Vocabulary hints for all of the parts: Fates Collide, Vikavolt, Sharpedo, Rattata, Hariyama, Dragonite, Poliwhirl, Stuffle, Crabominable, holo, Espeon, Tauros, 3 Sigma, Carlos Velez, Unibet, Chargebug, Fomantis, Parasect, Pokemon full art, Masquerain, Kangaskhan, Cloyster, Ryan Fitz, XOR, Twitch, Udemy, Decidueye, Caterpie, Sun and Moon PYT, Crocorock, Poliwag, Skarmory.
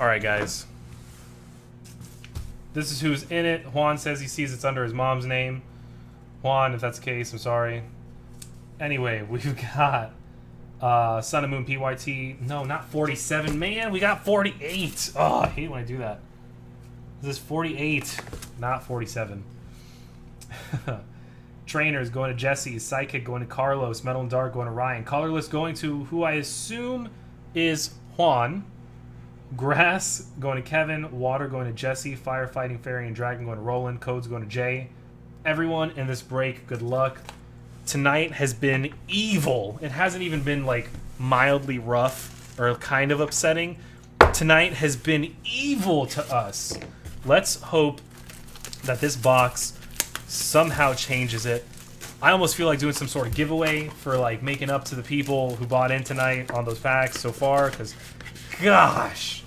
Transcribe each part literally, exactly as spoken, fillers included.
Alright, guys. This is who's in it. Juan says he sees it's under his mom's name. Juan, if that's the case, I'm sorry. Anyway, we've got uh, Sun and Moon P Y T. No, not forty-seven. Man, we got forty-eight. Oh, I hate when I do that. This is forty-eight, not forty-seven. Trainers going to Jesse. Psychic going to Carlos. Metal and Dark going to Ryan. Colorless going to who I assume is Juan. Grass going to Kevin. Water going to Jesse. Firefighting, Fairy, and Dragon going to Roland. Codes going to Jay. Everyone in this break, good luck. Tonight has been evil. It hasn't even been, like, mildly rough or kind of upsetting. Tonight has been evil to us. Let's hope that this box somehow changes it. I almost feel like doing some sort of giveaway for, like, making up to the people who bought in tonight on those packs so far, because... gosh,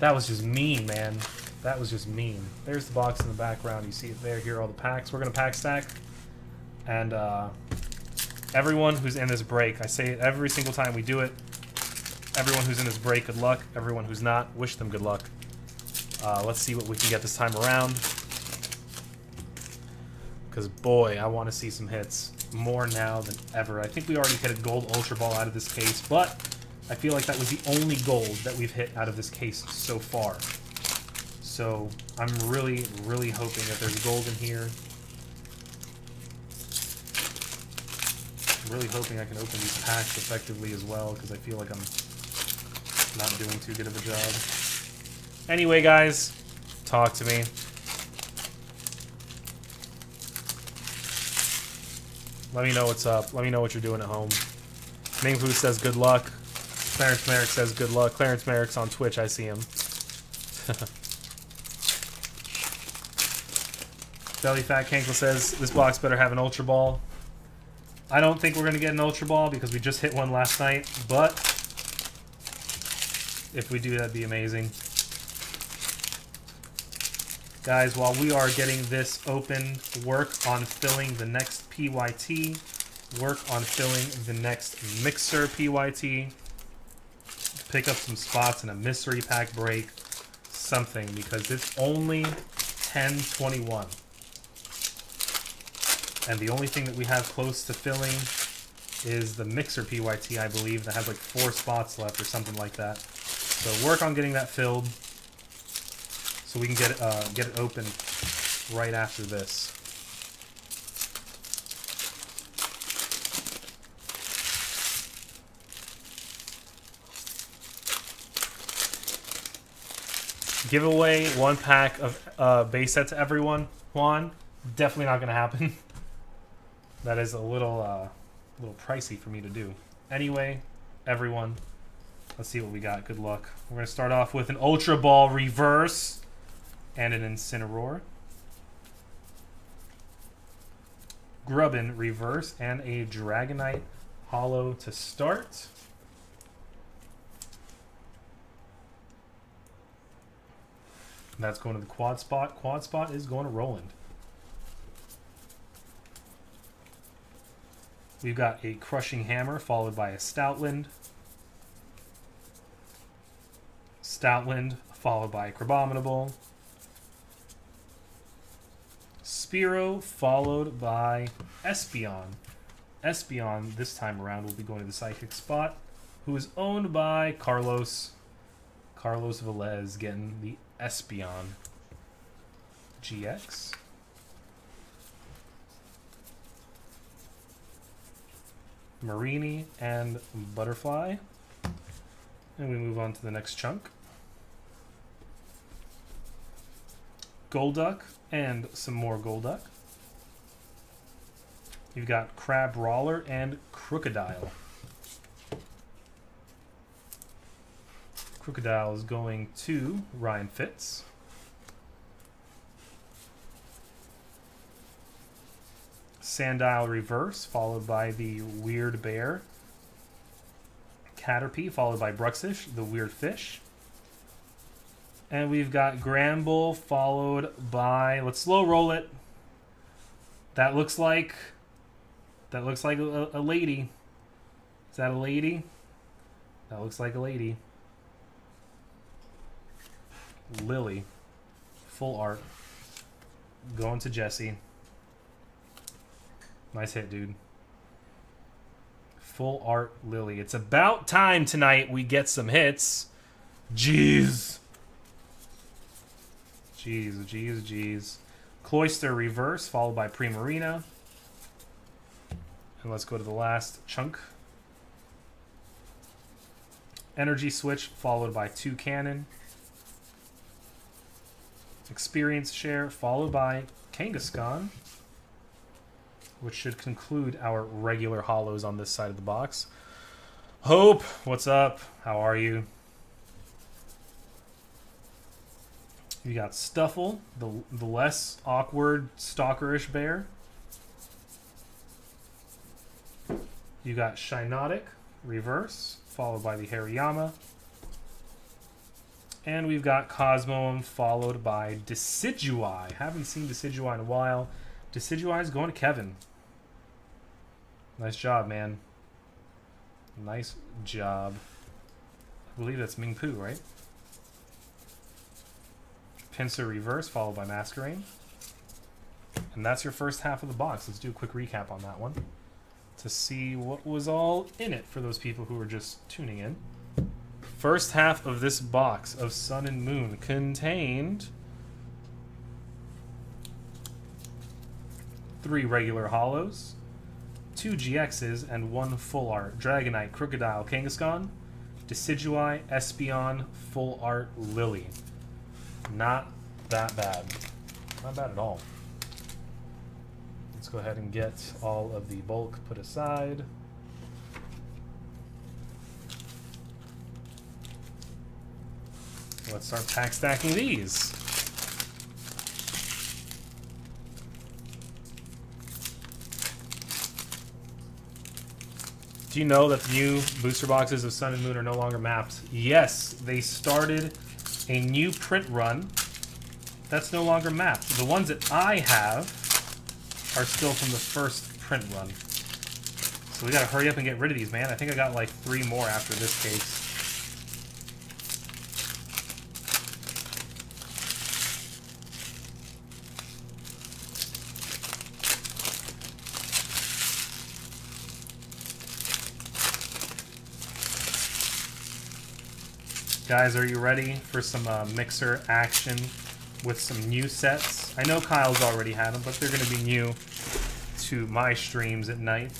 that was just mean, man. That was just mean. There's the box in the background. You see it there. Here are all the packs. We're going to pack stack. And uh, everyone who's in this break, I say it every single time we do it, everyone who's in this break, good luck. Everyone who's not, wish them good luck. Uh, let's see what we can get this time around. Because, boy, I want to see some hits more now than ever. I think we already hit a gold Ultra Ball out of this case, but... I feel like that was the only gold that we've hit out of this case so far. So I'm really, really hoping that there's gold in here. I'm really hoping I can open these packs effectively as well, because I feel like I'm not doing too good of a job. Anyway, guys, talk to me. Let me know what's up. Let me know what you're doing at home. Mingfu says good luck. Clarence Merrick says good luck. Clarence Merrick's on Twitch. I see him. Belly Fat Cankle says this box better have an Ultra Ball. I don't think we're going to get an Ultra Ball because we just hit one last night, but if we do, that'd be amazing. Guys, while we are getting this open, work on filling the next P Y T. Work on filling the next Mixer P Y T. Pick up some spots in a mystery pack break, something, because it's only ten twenty-one. And the only thing that we have close to filling is the Mixer P Y T, I believe, that has like four spots left or something like that. So work on getting that filled so we can get, uh, get it open right after this. Giveaway one pack of uh, base set to everyone, Juan. Definitely not going to happen. That is a little, uh, little pricey for me to do. Anyway, everyone, let's see what we got. Good luck. We're going to start off with an Ultra Ball Reverse and an Incineroar. Grubbin Reverse and a Dragonite Hollow to start. That's going to the quad spot. Quad spot is going to Roland. We've got a Crushing Hammer followed by a Stoutland. Stoutland followed by a Crabominable. Spearow followed by Espeon. Espeon this time around will be going to the Psychic spot, who is owned by Carlos. Carlos Velez getting the Espeon G X. Marini and Butterfly. And we move on to the next chunk. Golduck and some more Golduck. You've got Crabrawler and Crocodile. Crocodile is going to Ryan Fitz. Sandile Reverse, followed by the Weird Bear. Caterpie, followed by Bruxish, the Weird Fish. And we've got Gramble, followed by... let's slow roll it. That looks like... that looks like a, a lady. Is that a lady? That looks like a lady. Lily, full art, going to Jesse. Nice hit, dude. Full art Lily. It's about time tonight we get some hits. Jeez. Jeez, jeez, jeez. Cloister reverse, followed by Primarina. And let's go to the last chunk. Energy switch, followed by two cannon. Experience share, followed by Kangaskhan, which should conclude our regular hollows on this side of the box. Hope, what's up? How are you? You got Stuffle, the, the less awkward, stalkerish bear. You got Shinotic, reverse, followed by the Hariyama. And we've got Cosmoem, followed by Decidueye. Haven't seen Decidueye in a while. Decidueye is going to Kevin. Nice job, man. Nice job. I believe that's Mingpu, right? Pinsir reverse, followed by Masquerain. And that's your first half of the box. Let's do a quick recap on that one to see what was all in it for those people who were just tuning in. First half of this box of Sun and Moon contained three regular hollows, two G Xs, and one full art. Dragonite, Crocodile, Kangaskhan, Decidueye, Espeon, full art Lily. Not that bad. Not bad at all. Let's go ahead and get all of the bulk put aside. Let's start pack stacking these. Do you know that the new booster boxes of Sun and Moon are no longer mapped? Yes, they started a new print run that's no longer mapped. The ones that I have are still from the first print run. So we gotta hurry up and get rid of these, man. I think I got like three more after this case. Guys, are you ready for some uh, mixer action with some new sets? I know Kyle's already had them, but they're going to be new to my streams at night.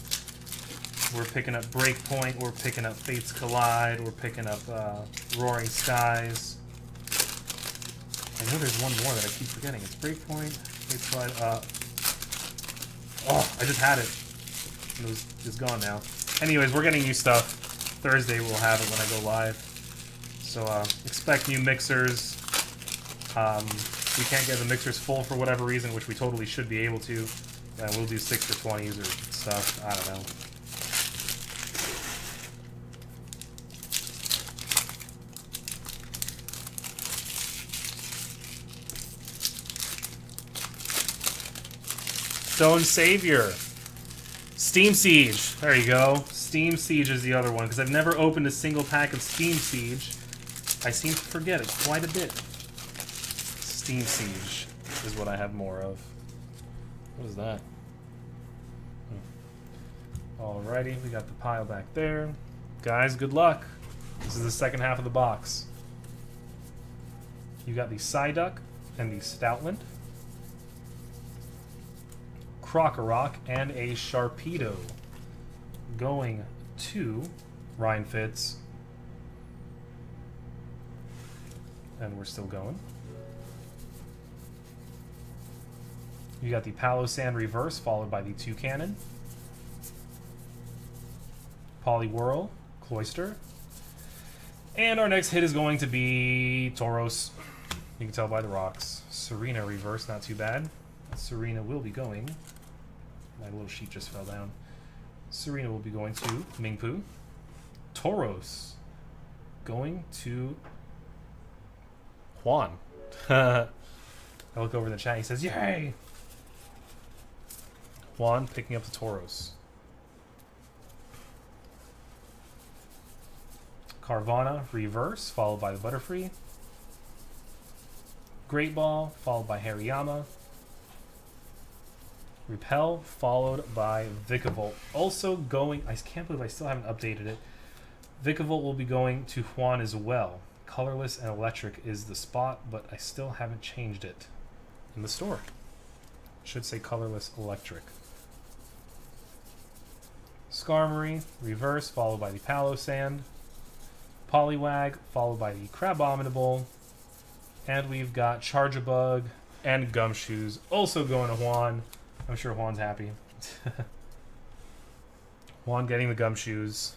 We're picking up Breakpoint, we're picking up Fates Collide, we're picking up uh, Roaring Skies. I know there's one more that I keep forgetting. It's Breakpoint, Fates Collide. Uh, oh, I just had it. It was just gone now. Anyways, we're getting new stuff. Thursday we'll have it when I go live. So uh, expect new mixers. Um, we can't get the mixers full for whatever reason, which we totally should be able to. And we'll do six for twenties or stuff. I don't know. Stone Savior. Steam Siege. There you go. Steam Siege is the other one, because I've never opened a single pack of Steam Siege. I seem to forget it quite a bit. Steam Siege is what I have more of. What is that? Hmm. Alrighty, we got the pile back there. Guys, good luck. This is the second half of the box. You got the Psyduck and the Stoutland. Crocorock and a Sharpedo going to Ryan Fitz. And we're still going. You got the Palossand reverse, followed by the two cannon. Poliwhirl, Cloyster. And our next hit is going to be Tauros. You can tell by the rocks. Serena reverse, not too bad. Serena will be going. My little sheet just fell down. Serena will be going to Mingpu. Tauros going to Juan. I look over in the chat, he says, yay! Juan picking up the Tauros. Carvana reverse, followed by the Butterfree. Great Ball, followed by Hariyama. Repel, followed by Vikavolt. Also going... I can't believe I still haven't updated it. Vikavolt will be going to Juan as well. Colorless and Electric is the spot, but I still haven't changed it in the store. It should say Colorless Electric. Skarmory, Reverse, followed by the Palosand. Poliwag, followed by the Crabominable. And we've got Chargebug and Gumshoes also going to Juan. I'm sure Juan's happy. Juan getting the Gumshoes.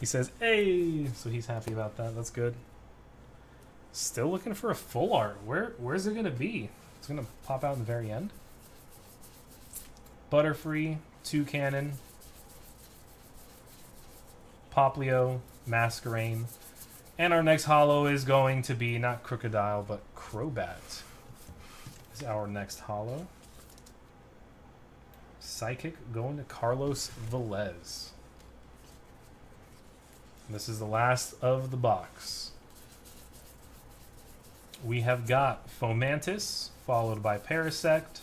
He says, hey! So he's happy about that. That's good. Still looking for a full art. Where, where's it going to be? It's going to pop out in the very end. Butterfree, Toucanon, Popplio, Masquerain. And our next holo is going to be, not Crocodile, but Crobat. This is our next holo. Psychic going to Carlos Velez. And this is the last of the box. We have got Fomantis, followed by Parasect.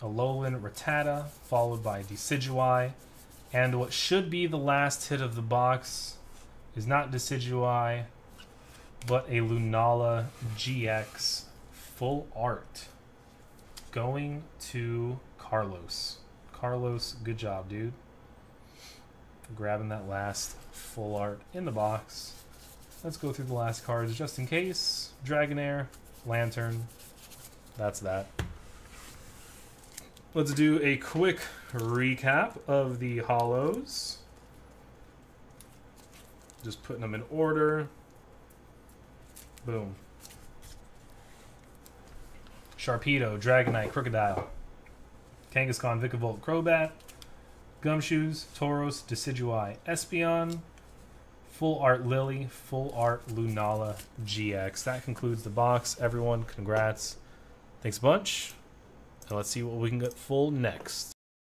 Alolan Rattata, followed by Decidueye. And what should be the last hit of the box is not Decidueye, but a Lunala G X full art going to Carlos. Carlos, good job, dude. Grabbing that last full art in the box. Let's go through the last cards just in case. Dragonair, Lantern, that's that. Let's do a quick recap of the holos. Just putting them in order. Boom. Sharpedo, Dragonite, Crocodile, Kangaskhan, Vikavolt, Crobat, Gumshoes, Tauros, Decidueye, Espeon, Full Art Lily, Full Art Lunala G X. That concludes the box. Everyone, congrats. Thanks a bunch. And let's see what we can get full next.